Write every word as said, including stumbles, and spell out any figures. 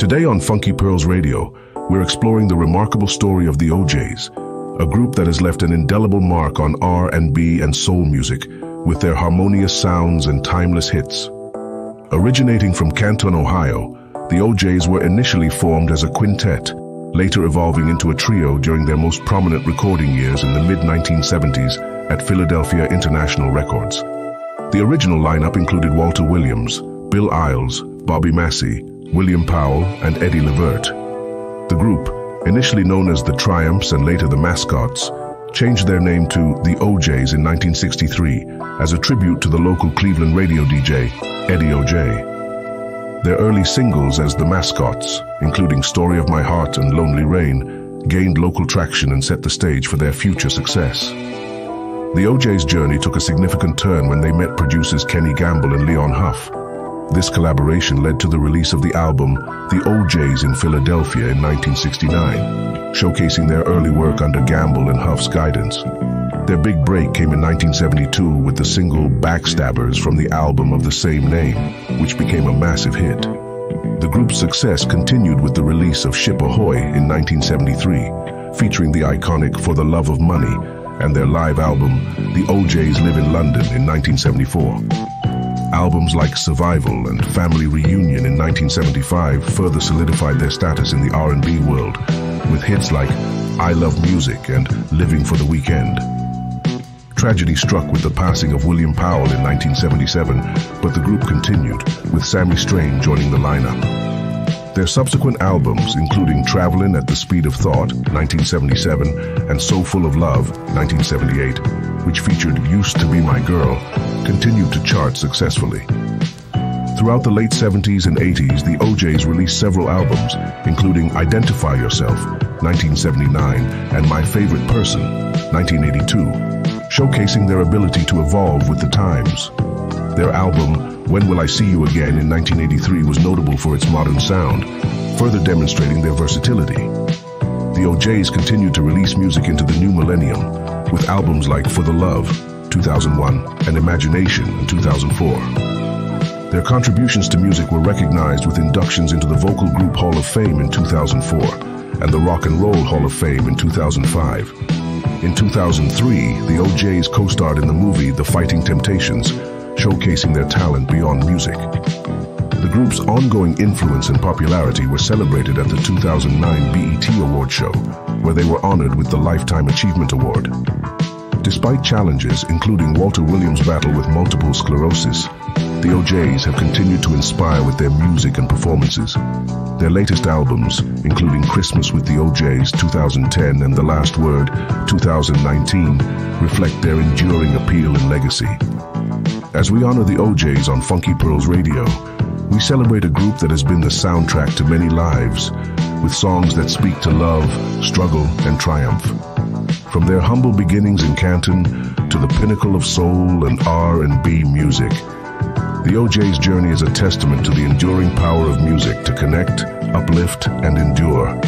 Today on Funky Pearls Radio, we're exploring the remarkable story of the O'Jays, a group that has left an indelible mark on R and B and soul music with their harmonious sounds and timeless hits. Originating from Canton, Ohio, the O'Jays were initially formed as a quintet, later evolving into a trio during their most prominent recording years in the mid nineteen seventies at Philadelphia International Records. The original lineup included Walter Williams, Bill Isles, Bobby Massey, William Powell, and Eddie Levert. The group, initially known as The Triumphs and later The Mascots, changed their name to The O'Jays in nineteen sixty-three as a tribute to the local Cleveland radio D J, Eddie O'Jay. Their early singles as The Mascots, including Story of My Heart and Lonely Rain, gained local traction and set the stage for their future success. The O'Jays' journey took a significant turn when they met producers Kenny Gamble and Leon Huff. This collaboration led to the release of the album The O'Jays in Philadelphia in nineteen sixty-nine, showcasing their early work under Gamble and Huff's guidance. Their big break came in nineteen seventy-two with the single Back Stabbers from the album of the same name, which became a massive hit. The group's success continued with the release of Ship Ahoy in nineteen seventy-three, featuring the iconic For the Love of Money and their live album The O'Jays Live in London in nineteen seventy-four. Albums like Survival and Family Reunion in nineteen seventy-five further solidified their status in the R and B world, with hits like I Love Music and Living for the Weekend. Tragedy struck with the passing of William Powell in nineteen seventy-seven, but the group continued, with Sammy Strain joining the lineup. Their subsequent albums, including Travelin' at the Speed of Thought, nineteen seventy-seven, and So Full of Love, nineteen seventy-eight, which featured Used to Be My Girl, continued to chart successfully. Throughout the late seventies and eighties, the O'Jays released several albums, including Identify Yourself, nineteen seventy-nine, and My Favorite Person, nineteen eighty-two. Showcasing their ability to evolve with the times. Their album, When Will I See You Again in nineteen eighty-three, was notable for its modern sound, further demonstrating their versatility. The O'Jays continued to release music into the new millennium, with albums like For the Love, two thousand one, and Imagination in two thousand four. Their contributions to music were recognized with inductions into the Vocal Group Hall of Fame in two thousand four and the Rock and Roll Hall of Fame in two thousand five. In two thousand three, the O'Jays co-starred in the movie The Fighting Temptations, showcasing their talent beyond music. The group's ongoing influence and popularity were celebrated at the two thousand nine B E T Award show, where they were honored with the Lifetime Achievement Award. Despite challenges, including Walter Williams' battle with multiple sclerosis, the O'Jays have continued to inspire with their music and performances. Their latest albums, including Christmas with the O'Jays two thousand ten and The Last Word two thousand nineteen, reflect their enduring appeal and legacy. As we honor the O'Jays on Funky Pearls Radio, we celebrate a group that has been the soundtrack to many lives, with songs that speak to love, struggle, and triumph. From their humble beginnings in Canton to the pinnacle of soul and R and B music, the O'Jays' journey is a testament to the enduring power of music to connect, uplift, and endure.